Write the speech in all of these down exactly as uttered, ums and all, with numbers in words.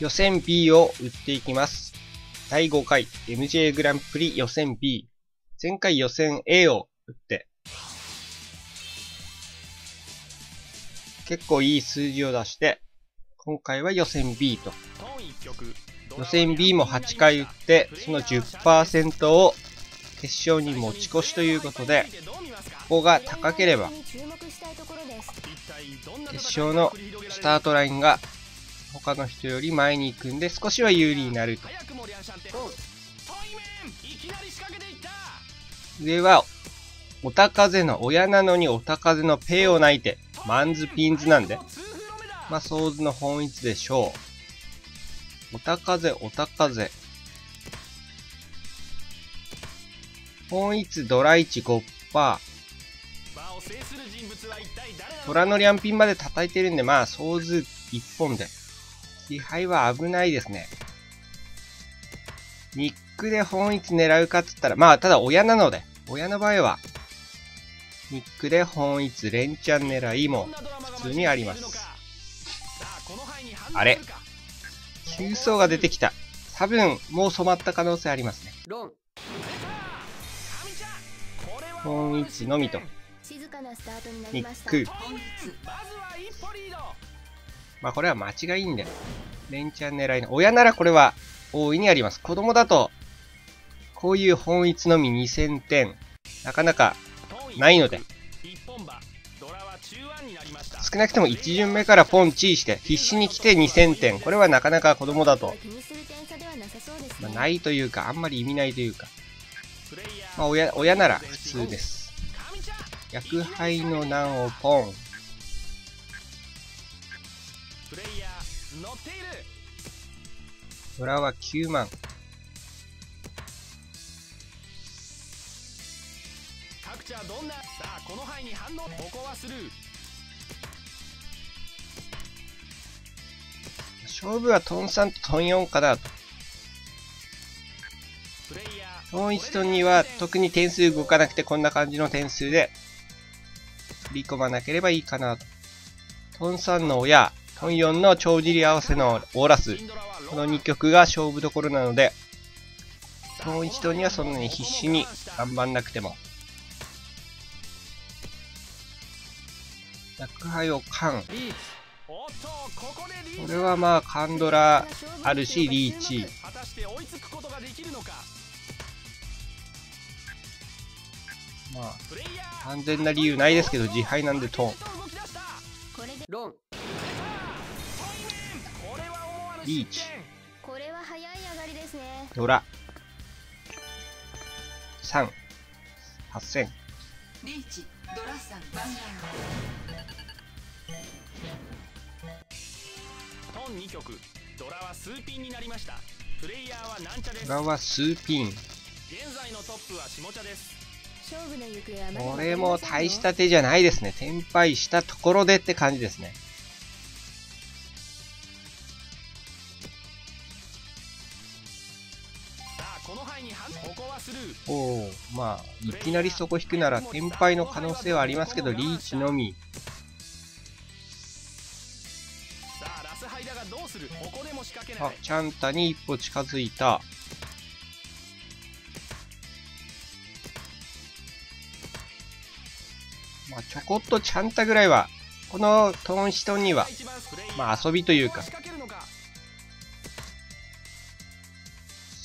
予選 B を打っていきます。だいごかい エムジェー グランプリ予選 B。前回予選 A を打って、結構いい数字を出して、今回は予選 B と。予選 B もはちかい打って、その じゅっパーセント を決勝に持ち越しということで、ここが高ければ、決勝のスタートラインが他の人より前に行くんで、少しは有利になると。上は、おたかぜの親なのにおたかぜのペイを泣いて、マンズピンズなんで、まあ、ソーズの本一でしょう。おたかぜ、おたかぜ。本一ドラいち ごパーセント。虎のリャンピンまで叩いてるんで、まあ、ソーズいっぽんで。気配は危ないですね。ニックで本一狙うかっつったら、まあ、ただ親なので、親の場合は、ニックで本一連チャン狙いも普通にあります。あれ急走が出てきた。多分、もう染まった可能性ありますね。本一のみと。ニック。まあ、これは間違いんだよ。連チャン狙いの。親ならこれは大いにあります。子供だと、こういう本一のみにせんてん、なかなかないので、少なくともいち巡目からポンチーして、必死に来てにせんてん。これはなかなか子供だと、まあ、ないというか、あんまり意味ないというか、まあ、親、親なら普通です。逆牌の難をポン。虎はきゅうまん。勝負はトンさんとトンよんかなと。トンいちトンには特に点数動かなくて、こんな感じの点数で振り込まなければいいかなと。トンさんの親、トンよんの帳尻合わせのオーラス。このにきょくが勝負どころなので、トンいちトンにはそんなに必死に頑張んなくても。逆牌を勘。これはまあカンドラあるしリーチ。まあ完全な理由ないですけど自敗なんでトン。リーチ。ドラ。さん。はっせん。リーチ。ドラさん。トンにきょく。ドラは数ピンになりました。プレイヤーはなんちゃです。ドラは数ピン。現在のトップは下茶です。勝負の行方はこれも大した手じゃないですね。転敗したところでって感じですね。おお、まあいきなりそこ引くなら転敗の可能性はありますけどリーチのみ。あ、チャンタに一歩近づいた。まあちょこっとチャンタぐらいはこのトン人にはまあ遊びというか。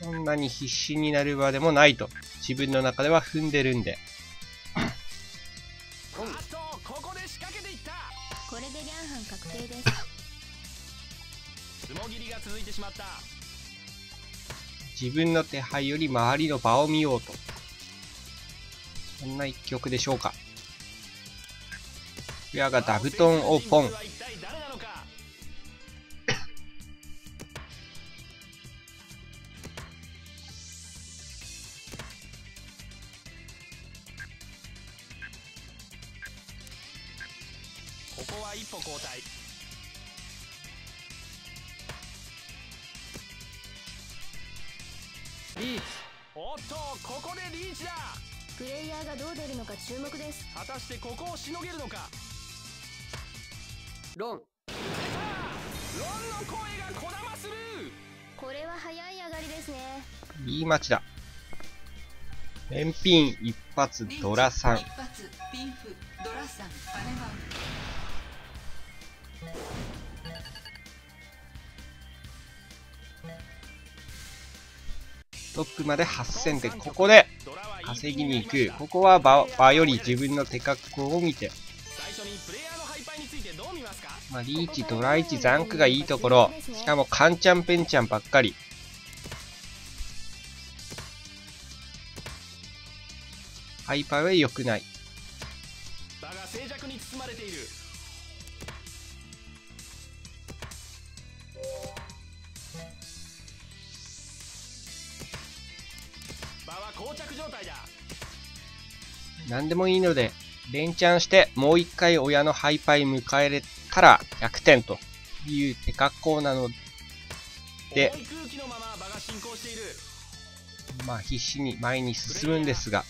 そんなに必死になる場でもないと自分の中では踏んでるんで。自分の手配より周りの場を見ようと。そんな一局でしょうか。親がダブトンをポン。果たしてここをしのげるのか。ロン。ロンの声がこだまする。これは早い上がりですね。いい待ちだ。連ピン一発ドラさん。トップまではっせんてん。ここで稼ぎに行く。ここは場より自分の手格を見て、まあ、リーチドラいちザンクがいいところ。しかもカンチャンペンチャンばっかり。ハイパーは良くない。場が静寂に包まれている。場は膠着状態だ。何でもいいので連チャンしてもう一回親のハイパー迎えれたらひゃくてんという手格好なので、まあ必死に前に進むんですが、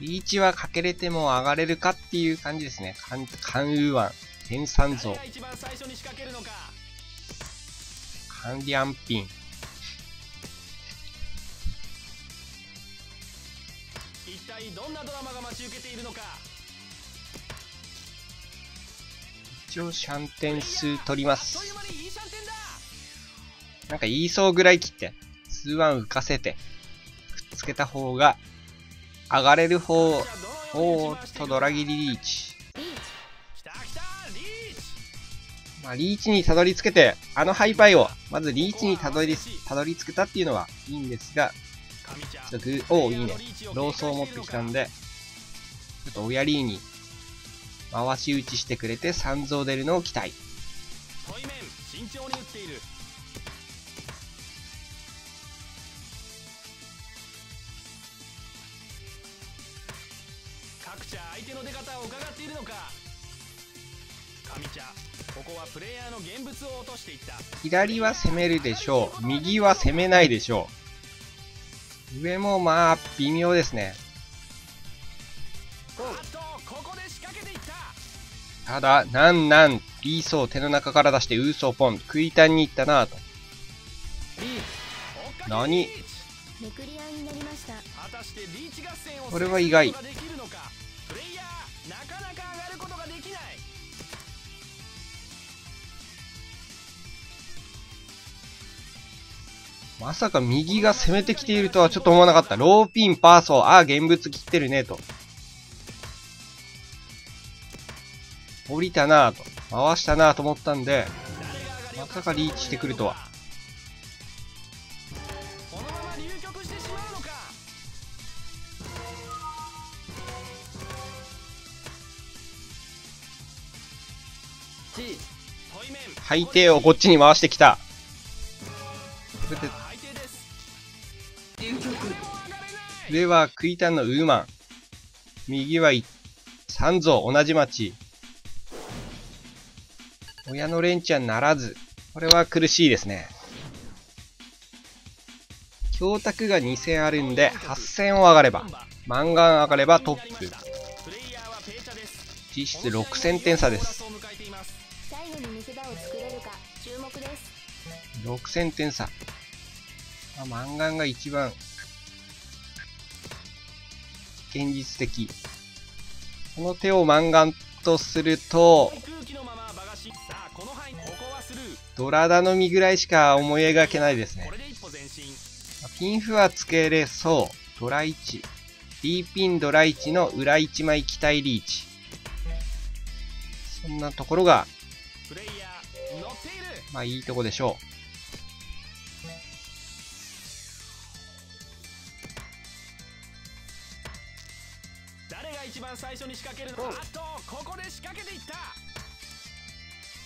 リーチはかけれても上がれるかっていう感じですね。カンウーワン、天山像、カンリアンピン、一体どんなドラマが待ち受けているのか。一応シャンテン数取ります。なんか言いそうぐらい切って、数ワン浮かせて、くっつけた方が、上がれる方、おーっと、ドラ切りリーチ。まあ、リーチにたどり着けて、あのハイパイを、まずリーチにたどり、たどり着けたっていうのはいいんですが、ちょっとグー、おー、いいね。ローソーを持ってきたんで、ちょっと親リーに、回し打ちしてくれて、三蔵出るのを期待。相手の出方を伺っているのか。神茶、ここはプレイヤーの現物を落としていった。左は攻めるでしょう。右は攻めないでしょう。上もまあ微妙ですね。ただなんなんリーソを手の中から出してウーソーポン食いたんに行ったなぁと。何？これは意外。なかなか上がることができない。まさか右が攻めてきているとはちょっと思わなかった。ローピンパーソー、ああ現物切ってるねと。降りたなぁと、回したなぁと思ったんで、まさかリーチしてくるとは。背底をこっちに回してきた。これで上はクイタンのウーマン、右は三蔵、同じ町。親の連チャンならず、これは苦しいですね。強卓がにせんあるんではっせんを上がれば、マンガン上がればトップ。実質ろくせんてん差です。ろくせんてん差、まあ、マンガンが一番現実的。この手をマンガンとするとドラ頼みぐらいしか思い描けないですね。ピンフはつけれそう。ドラいち D ピンドラいちの裏いちまい期待リーチ。そんなところがまあいいとこでしょう。誰が一番最初に仕掛けるの？あとここで仕掛けていった。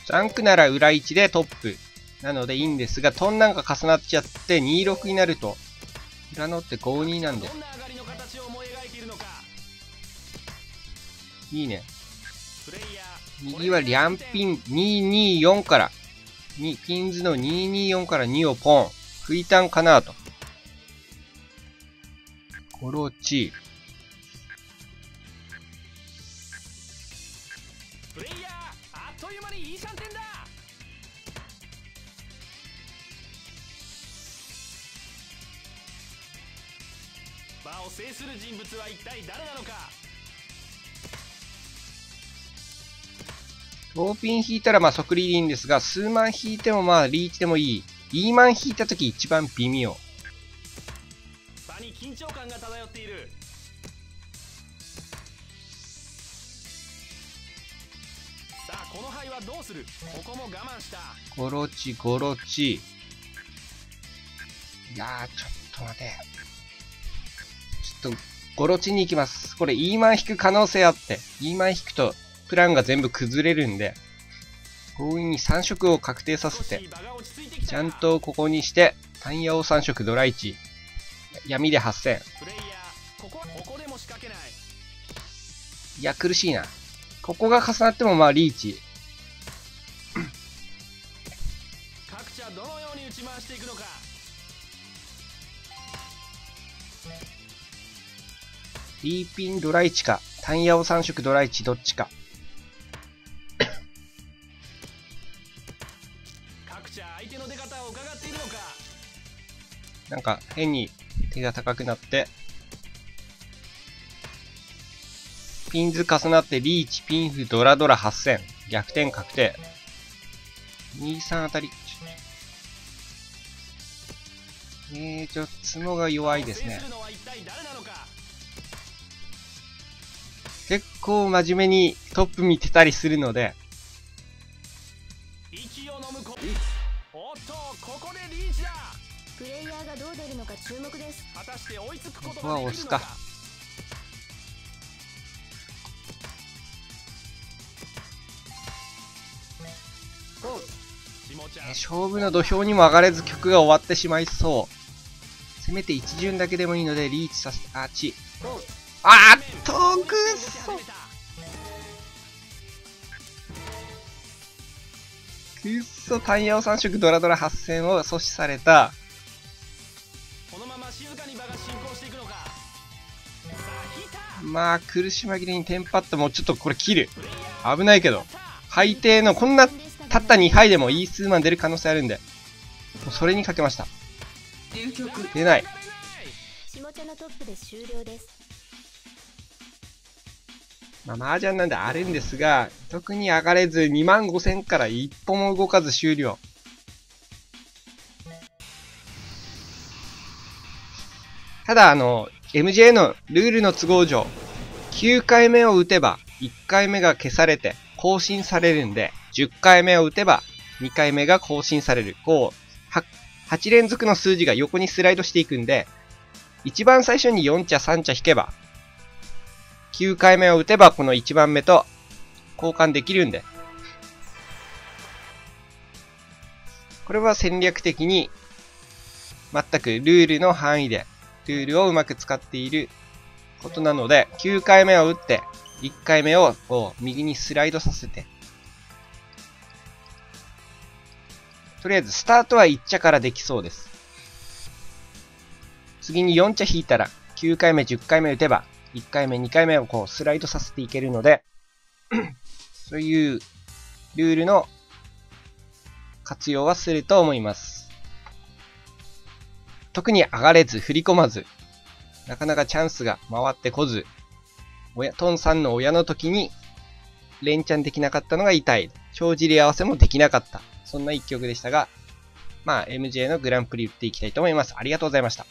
ジャンクなら裏いちでトップなのでいいんですが、トンなんか重なっちゃってにろくになると裏のってごになんで、いいね。右はリャンピンにによんからに、ピンズのにによんからにをポン。食いたんかなと。コロチ。場を制する人物は一体誰なのか。ごピン引いたらまあ即リーでいいんですが、数万引いてもまあリーチでもいい。イーマン引いた時一番微妙。場に緊張感が漂っている。さあこの牌はどうする。ここも我慢した。ゴロチゴロチ。いやーちょっと待て。ちょっとゴロチに行きます。これイーマン引く可能性あって。イーマン引くとプランが全部崩れるんで、強引にさん色を確定させて、ちゃんとここにして、タンヤをさん色ドラいち。闇ではっせん。いや、苦しいな。ここが重なってもまあリーチ。各社どのように打ち回していくのか。リーピンドラいちか、タンヤをさん色ドラいちどっちか。なんか変に手が高くなって、ピンズ重なってリーチ、ピンフ、ドラドラはっせん。逆転確定。に、さんあたり。えー、ちょっと角が弱いですね。結構真面目にトップ見てたりするので、注目です。果たして追いつくことができるのか。勝負の土俵にも上がれず曲が終わってしまいそう。せめて一巡だけでもいいのでリーチさせて、あっち、あっとくっそくっそ、タイヤをさん色ドラドラはっせんを阻止された。まあ苦し紛れにテンパって、もうちょっとこれ切る、危ないけど最低のこんなたったにはいでもイースーマン出る可能性あるんで、もうそれにかけました。出ない。まあ麻雀なんであるんですが、特に上がれずにまんごせんから一歩も動かず終了。ただあのエムジェー のルールの都合上、きゅうかいめを打てばいっかいめが消されて更新されるんで、じゅっかいめを打てばにかいめが更新される。こう、はち連続の数字が横にスライドしていくんで、一番最初によん茶さん茶引けば、きゅうかいめを打てばこのいちばんめと交換できるんで、これは戦略的に全くルールの範囲で、ルールをうまく使っていることなので、きゅうかいめを打って、いっかいめをこう右にスライドさせて、とりあえずスタートはいち茶からできそうです。次によん茶引いたら、きゅうかいめ、じゅっかいめ打てば、いっかいめ、にかいめをこうスライドさせていけるので、そういうルールの活用はすると思います。特に上がれず、振り込まず、なかなかチャンスが回ってこず、親、トンさんの親の時に、連チャンできなかったのが痛い。帳尻合わせもできなかった。そんな一局でしたが、まあ、エムジェー のグランプリ打っていきたいと思います。ありがとうございました。